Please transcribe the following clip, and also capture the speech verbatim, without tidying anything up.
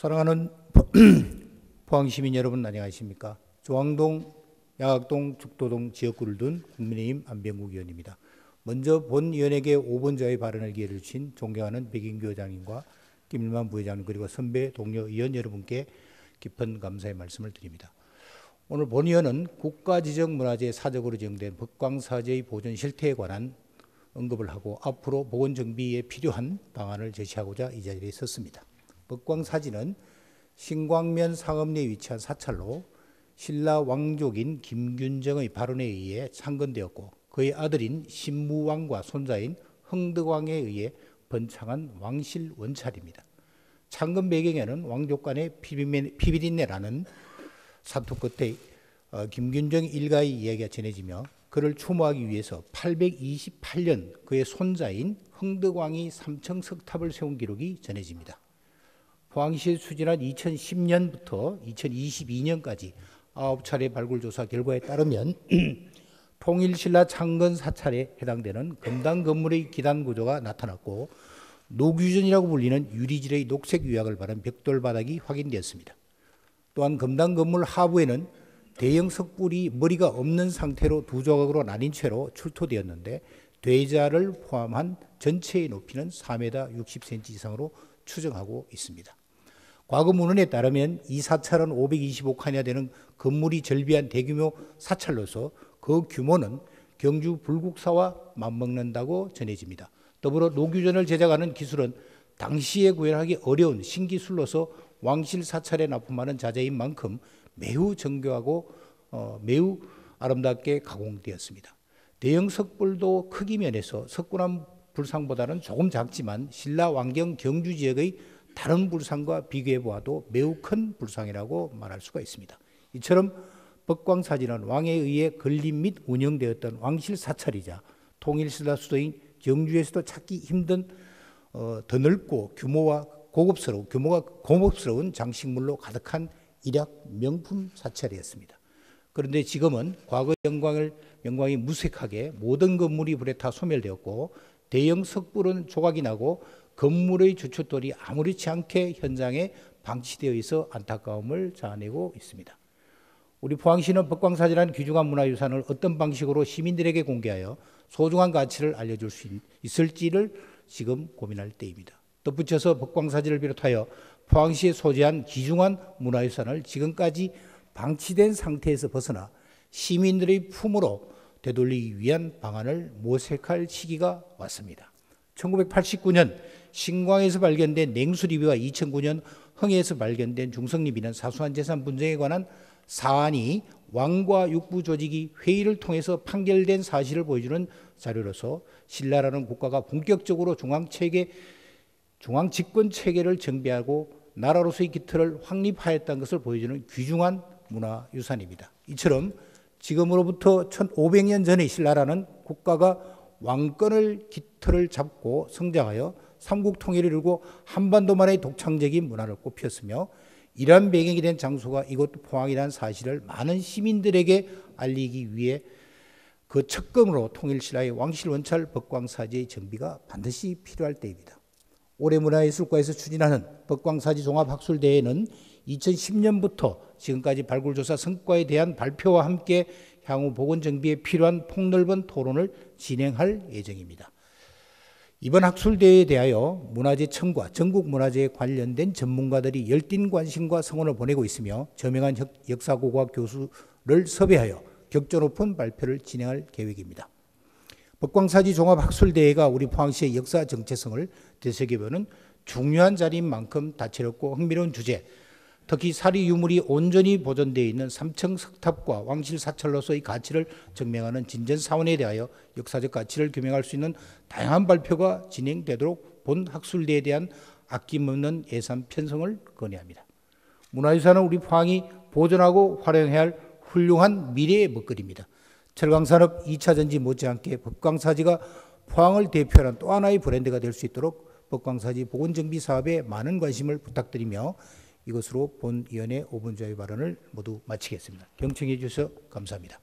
사랑하는 포항시민 여러분, 안녕하십니까. 조항동, 양학동, 죽도동 지역구를 둔 국민의힘 안병국 의원입니다. 먼저 본 의원에게 오 번자의 발언을 기회를 주신 존경하는 백인규 의장님과 김일만 부회장님, 그리고 선배 동료 의원 여러분께 깊은 감사의 말씀을 드립니다. 오늘 본 의원은 국가지정문화재 사적으로 지정된 법광사지의 보존 실태에 관한 언급을 하고 앞으로 보건 정비에 필요한 방안을 제시하고자 이 자리에 섰습니다. 법광사지는 신광면 상업리에 위치한 사찰로 신라 왕족인 김균정의 발언에 의해 창건되었고, 그의 아들인 신무왕과 손자인 흥덕왕에 의해 번창한 왕실 원찰입니다. 창건 배경에는 왕족 간의 피비린내라는 사투 끝에 김균정 일가의 이야기가 전해지며, 그를 추모하기 위해서 팔백이십팔 년 그의 손자인 흥덕왕이 삼청 석탑을 세운 기록이 전해집니다. 포항시에 추진한 이천십 년부터 이천이십이 년까지 아홉 차례 발굴조사 결과에 따르면 통일신라 창건 사찰에 해당되는 금당 건물의 기단 구조가 나타났고, 노규전이라고 불리는 유리질의 녹색 유약을 바른 벽돌 바닥이 확인되었습니다. 또한 금당 건물 하부에는 대형 석굴이 머리가 없는 상태로 두 조각으로 나뉜 채로 출토되었는데, 대자를 포함한 전체의 높이는 사 미터 육십 센티미터 이상으로 추정하고 있습니다. 과거 문헌에 따르면 이 사찰은 오백이십오 칸이나 되는 건물이 절비한 대규모 사찰로서 그 규모는 경주 불국사와 맞먹는다고 전해집니다. 더불어 노규전을 제작하는 기술은 당시에 구현하기 어려운 신기술로서 왕실 사찰에 납품하는 자재인 만큼 매우 정교하고 어, 매우 아름답게 가공되었습니다. 대형 석불도 크기 면에서 석굴암 불상보다는 조금 작지만 신라 왕경 경주 지역의 다른 불상과 비교해 보아도 매우 큰 불상이라고 말할 수가 있습니다. 이처럼 법광사지는 왕에 의해 건립 및 운영되었던 왕실 사찰이자 통일신라 수도인 경주에서도 찾기 힘든 어, 더 넓고 규모와 고급스러운, 규모가 고급스러운 장식물로 가득한 일약 명품 사찰이었습니다. 그런데 지금은 과거 영광을, 영광이 무색하게 모든 건물이 불에 타 소멸되었고, 대형 석불은 조각이 나고 건물의 주춧돌이 아무렇지 않게 현장에 방치되어 있어 안타까움을 자아내고 있습니다. 우리 포항시는 법광사지라는 귀중한 문화유산을 어떤 방식으로 시민들에게 공개하여 소중한 가치를 알려줄 수 있을지를 지금 고민할 때입니다. 덧붙여서 법광사지를 비롯하여 포항시에 소재한 귀중한 문화유산을 지금까지 방치된 상태에서 벗어나 시민들의 품으로 되돌리기 위한 방안을 모색할 시기가 왔습니다. 천구백팔십구 년 신광에서 발견된 냉수리비와 이천구 년 흥해에서 발견된 중성리비는 사소한 재산 분쟁에 관한 사안이 왕과 육부 조직이 회의를 통해서 판결된 사실을 보여주는 자료로서 신라라는 국가가 본격적으로 중앙체계, 중앙집권체계를 정비하고 나라로서의 기틀을 확립하였다는 것을 보여주는 귀중한 문화유산입니다. 이처럼 지금으로부터 천오백 년 전의 신라라는 국가가 왕권을 깃털을 잡고 성장하여 삼국통일을 이루고 한반도만의 독창적인 문화를 꽃피웠으며, 이러한 배경이 된 장소가 이곳 포항이라는 사실을 많은 시민들에게 알리기 위해 그 척검으로 통일신라의 왕실 원찰 법광사지의 정비가 반드시 필요할 때입니다. 올해 문화예술과에서 추진하는 법광사지 종합학술대회는 이천십 년부터 지금까지 발굴조사 성과에 대한 발표와 함께 향후 보건정비에 필요한 폭넓은 토론을 진행할 예정입니다. 이번 학술대회에 대하여 문화재청과 전국문화재에 관련된 전문가들이 열띤 관심과 성원을 보내고 있으며, 저명한 역사고고학 교수를 섭외하여 격조 높은 발표를 진행할 계획입니다. 법광사지 종합학술대회가 우리 포항시의 역사 정체성을 되새겨보는 중요한 자리인 만큼 다채롭고 흥미로운 주제, 특히 사리 유물이 온전히 보존되어 있는 삼청 석탑과 왕실 사찰로서의 가치를 증명하는 진전 사원에 대하여 역사적 가치를 규명할 수 있는 다양한 발표가 진행되도록 본 학술대에 대한 아낌없는 예산 편성을 건의합니다. 문화유산은 우리 포항이 보존하고 활용해야 할 훌륭한 미래의 먹거리입니다. 철강산업 이 차 전지 못지않게 법광사지가 포항을 대표하는 또 하나의 브랜드가 될 수 있도록 법광사지 보건정비 사업에 많은 관심을 부탁드리며, 이것으로 본 위원회 오 번자의 발언을 모두 마치겠습니다. 경청해 주셔서 감사합니다.